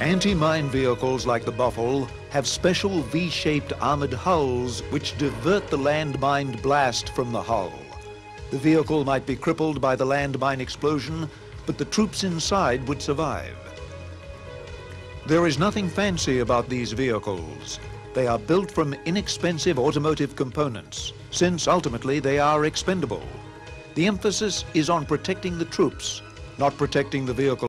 Anti-mine vehicles like the Buffel have special V-shaped armored hulls which divert the landmine blast from the hull. The vehicle might be crippled by the landmine explosion, but the troops inside would survive. There is nothing fancy about these vehicles. They are built from inexpensive automotive components, since ultimately they are expendable. The emphasis is on protecting the troops, not protecting the vehicle.